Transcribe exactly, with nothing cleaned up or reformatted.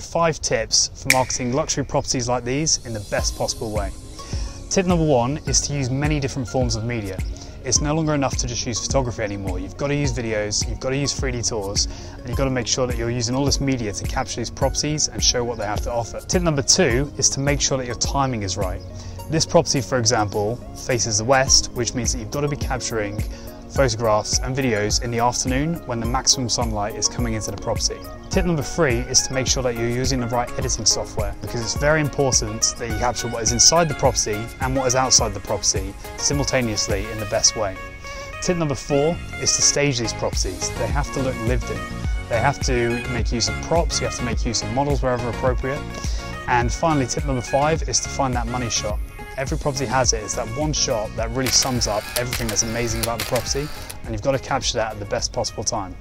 Five tips for marketing luxury properties like these in the best possible way. Tip number one is to use many different forms of media. It's no longer enough to just use photography anymore. You've got to use videos, you've got to use three D tours, and you've got to make sure that you're using all this media to capture these properties and show what they have to offer. Tip number two is to make sure that your timing is right. This property, for example, faces the west, which means that you've got to be capturing photographs and videos in the afternoon when the maximum sunlight is coming into the property. Tip number three is to make sure that you're using the right editing software, because it's very important that you capture what is inside the property and what is outside the property simultaneously in the best way. Tip number four is to stage these properties. They have to look lived in. They have to make use of props, you have to make use of models wherever appropriate. And finally, tip number five is to find that money shot. Every property has it. It's that one shot that really sums up everything that's amazing about the property, and you've got to capture that at the best possible time.